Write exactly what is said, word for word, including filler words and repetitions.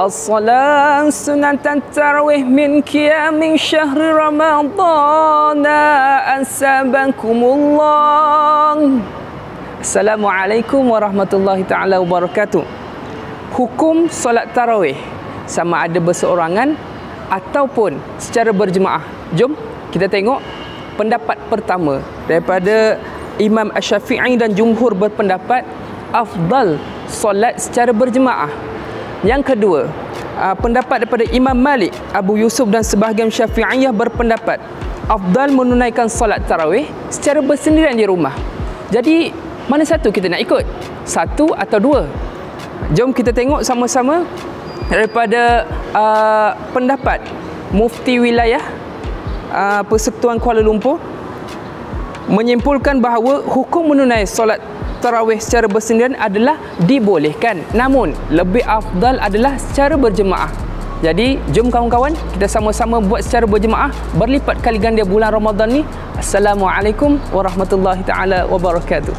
الصلاة سنة التراويح من قيام شهر رمضان أثابكم الله. Assalamualaikum warahmatullahi taala wabarakatuh. Hukum solat tarawih sama ada berseorangan ataupun secara berjemaah. Jom kita tengok pendapat pertama daripada Imam Asy-Syafi'i dan jumhur berpendapat afdal solat secara berjemaah. Yang kedua, pendapat daripada Imam Malik, Abu Yusuf dan sebahagian Syafi'iyah berpendapat afdal menunaikan solat tarawih secara bersendirian di rumah. Jadi, mana satu kita nak ikut? Satu atau dua? Jom kita tengok sama-sama daripada uh, pendapat Mufti Wilayah uh, Perseptuan Kuala Lumpur menyimpulkan bahawa hukum menunaikan solat tarawih secara bersendirian adalah dibolehkan, namun lebih afdal adalah secara berjemaah. Jadi jom kawan-kawan kita sama-sama buat secara berjemaah berlipat kali ganda bulan Ramadan ni. Assalamualaikum warahmatullahi taala wabarakatuh.